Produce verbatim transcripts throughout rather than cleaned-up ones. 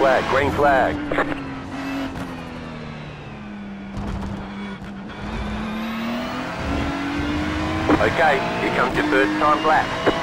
flag, green flag. Okay, here comes your first time black.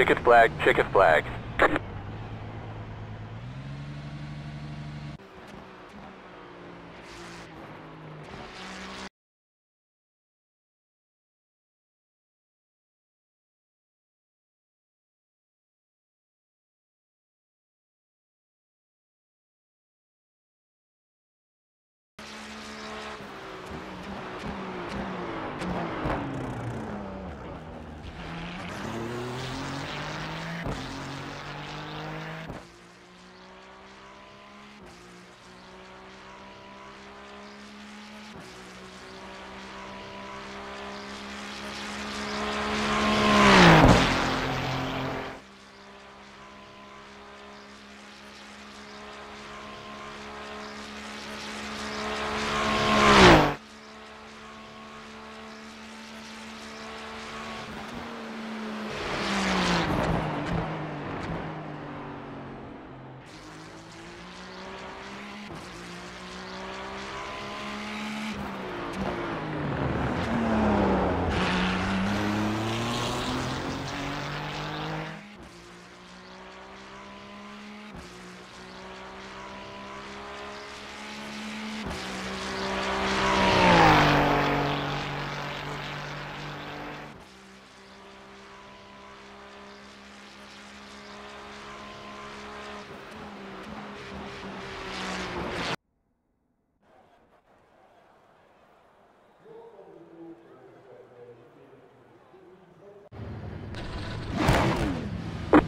Chicken flag, chicken flag.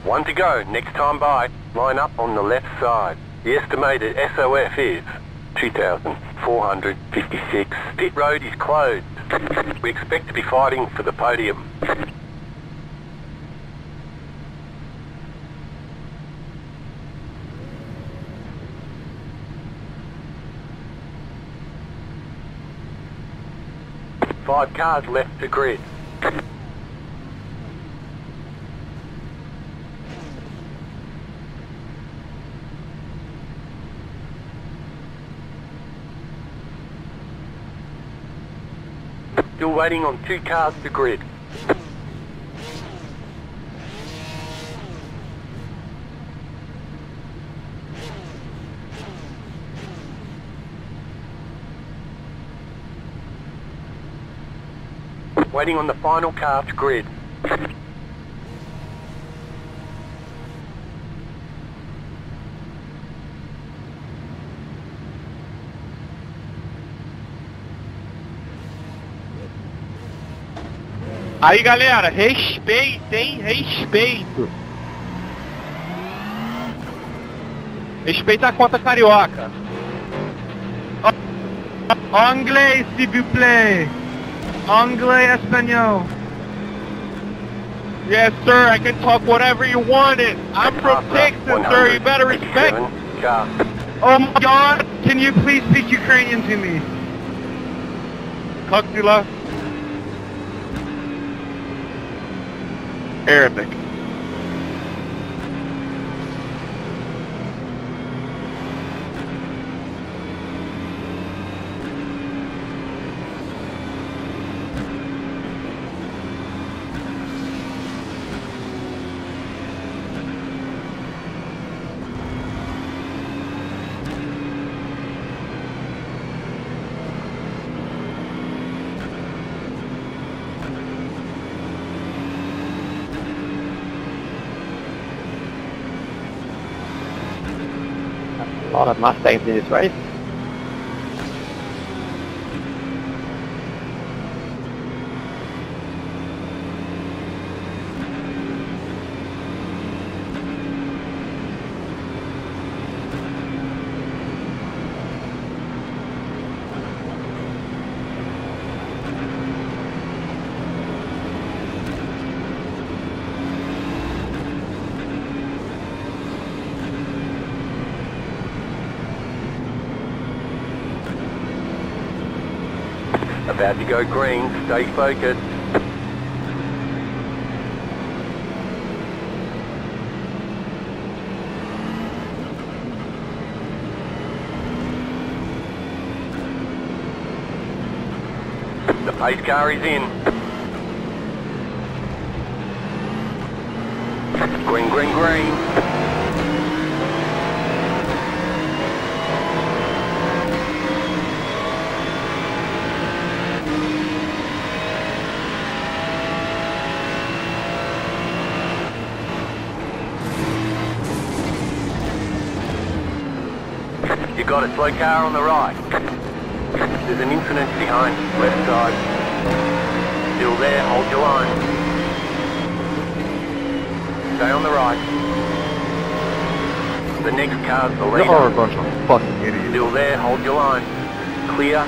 One to go, next time by, line up on the left side. The estimated S O F is two thousand four hundred fifty-six. Pit road is closed. We expect to be fighting for the podium. Five cars left to grid. Still waiting on two cars to grid. Waiting on the final car to grid. Aí galera, respeitem, respeito. Respeita a conta carioca. Anglais, s'il vous plaît. Anglais, espanhol. Yes, sir, I can talk whatever you wanted. I'm from Texas, sir, you better respect. Oh my God, can you please speak Ukrainian to me? Cocktail. Arabic. A lot of Mustangs in this race. About to go green, stay focused. The pace car is in. Green, green, green. You got it, slow car on the right. There's an incident behind, left side. Still there, hold your line. Stay on the right. The next car's the leader. You are a bunch of fucking idiots. Still there, hold your line. Clear.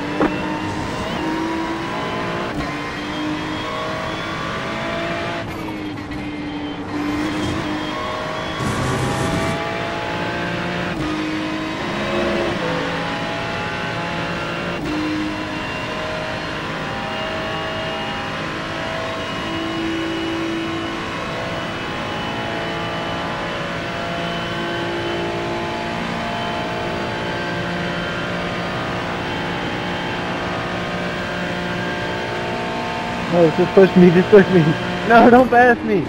No, just push me, just push me. No, don't pass me.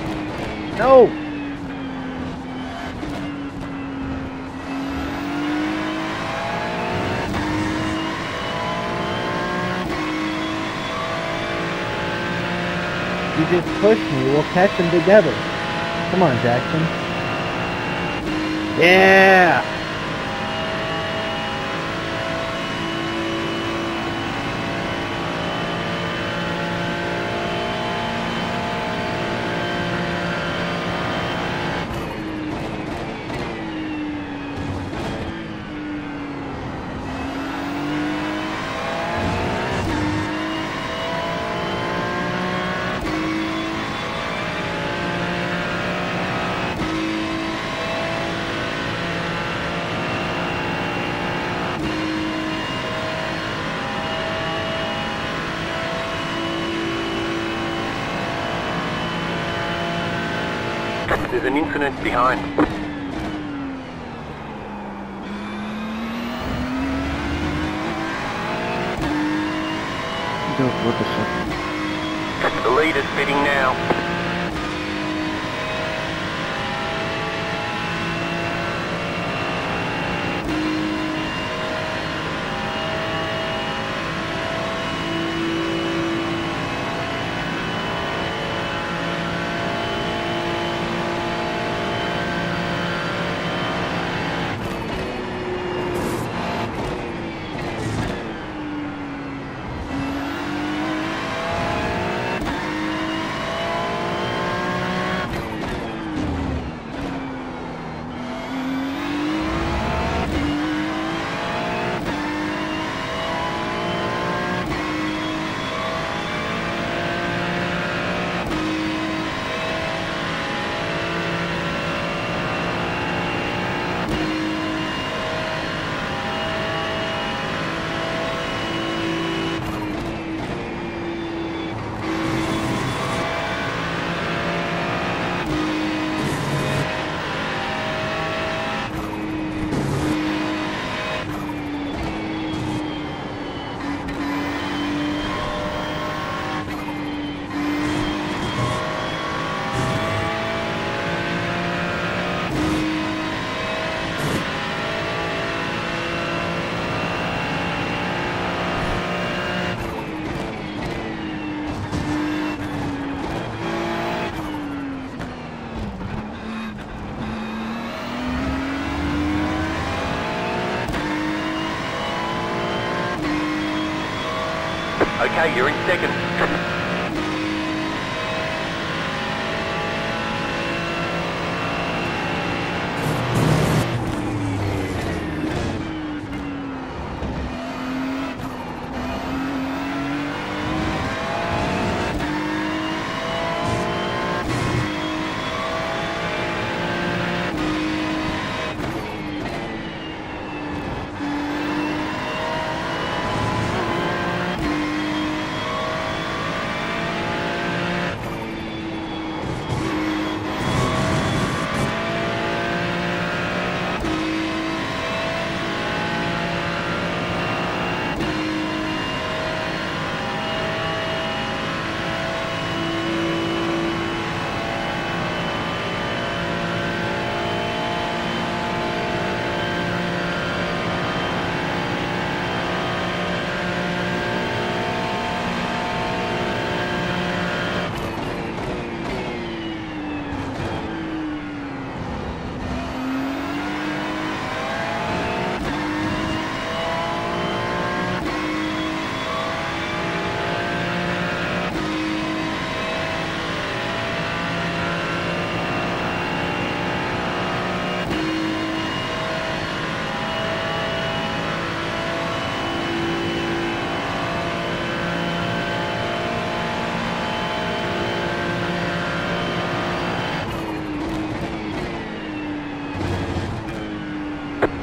No. You just push me, we'll catch them together. Come on, Jackson. Yeah. There's an incident behind. Dude, what the shit? The lead is fitting now. Okay, you're in second.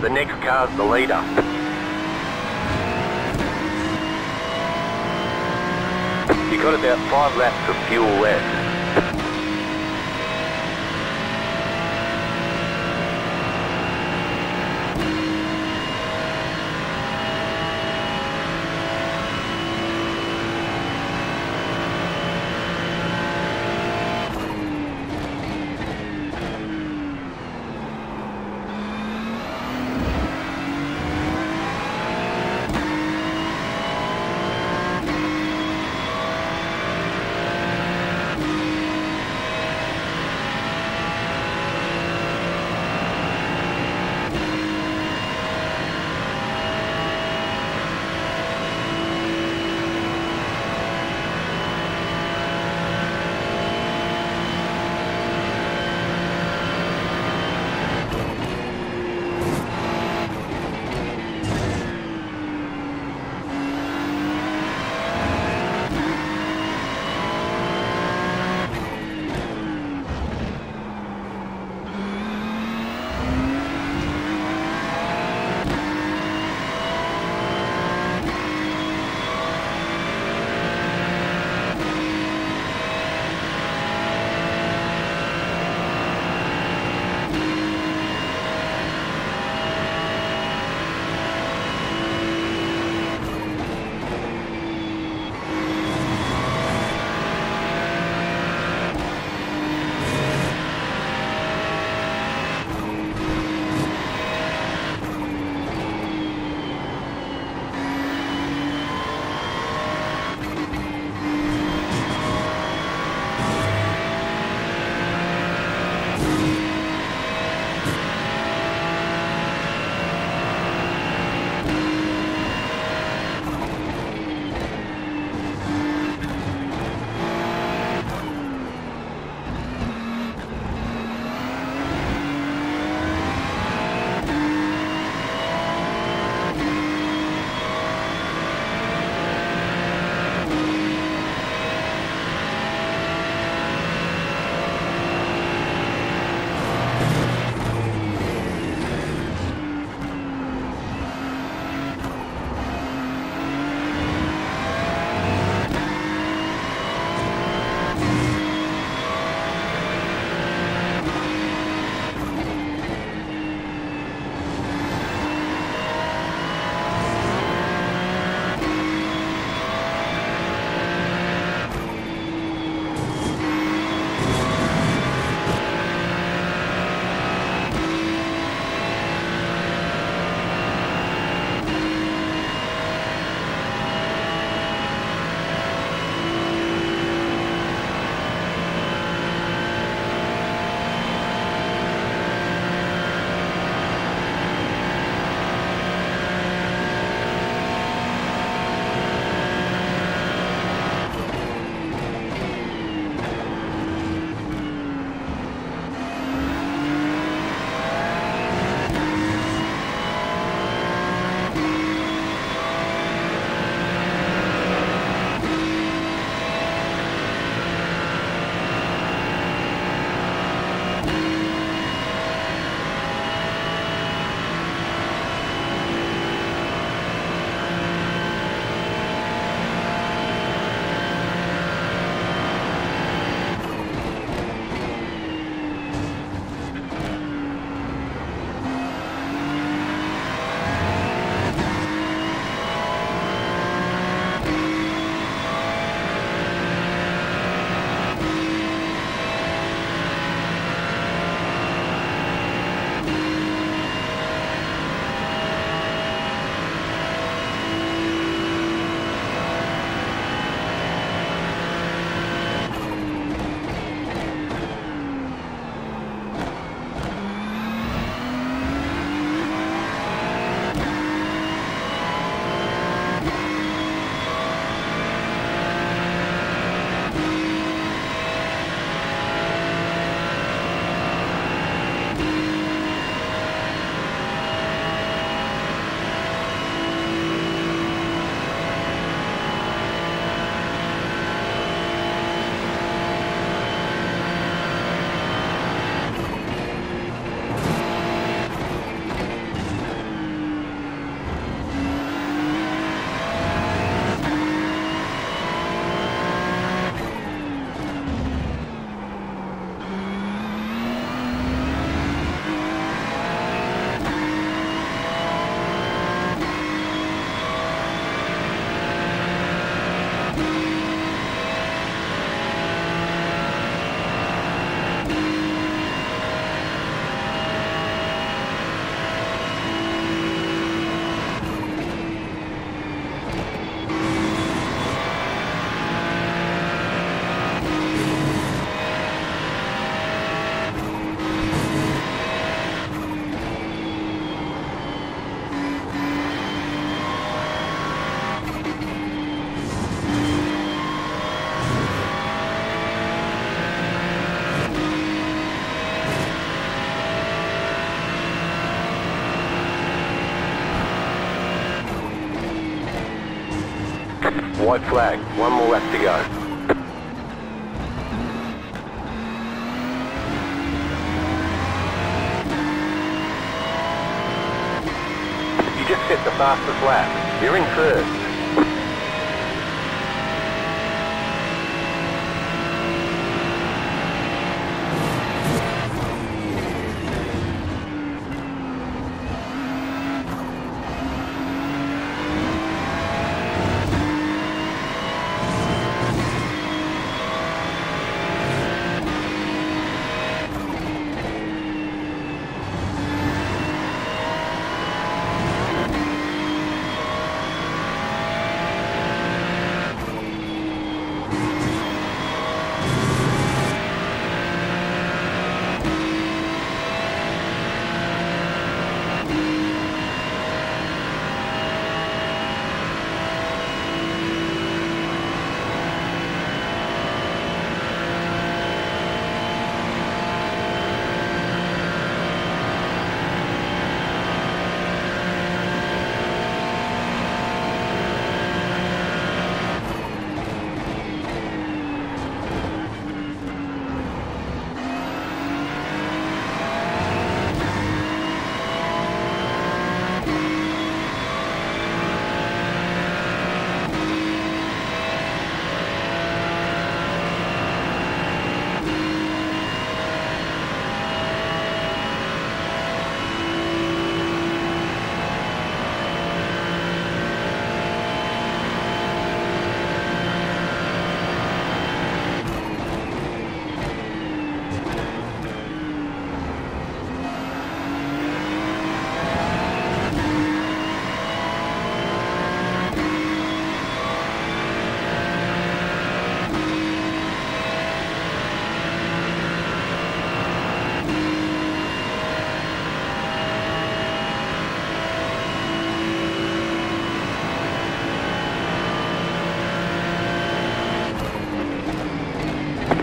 The next car's the leader. You've got about five laps of fuel left. White flag, one more lap to go. Just hit the fastest lap. You're in first.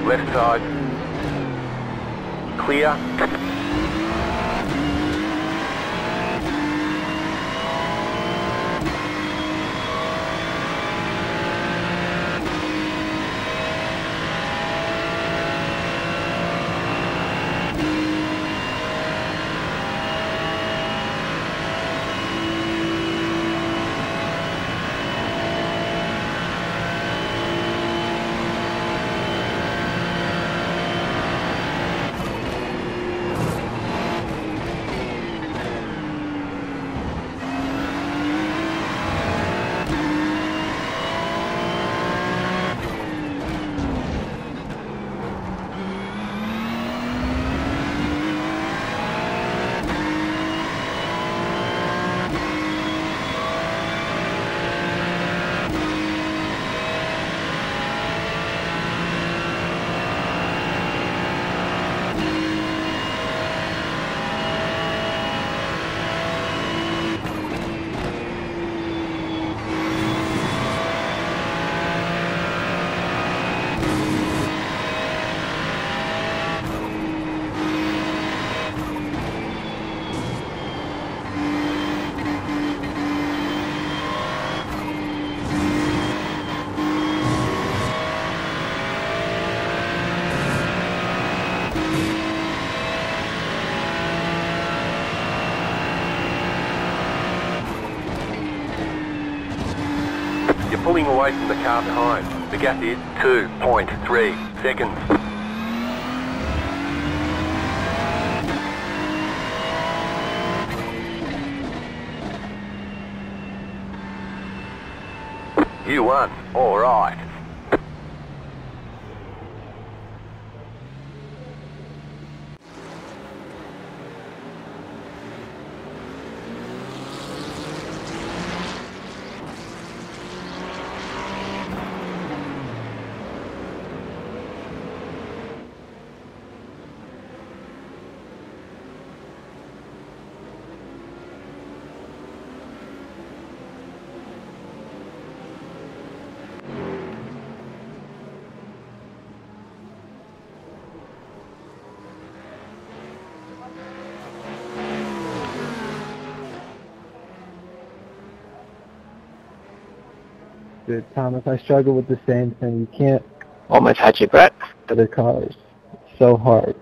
Left side, clear. Pulling away from the car behind. The gap is two point three seconds. You won. All right. it, Thomas. I struggle with the same thing. You can't... Oh, my touchy, Brett. ...other cars. It's so hard.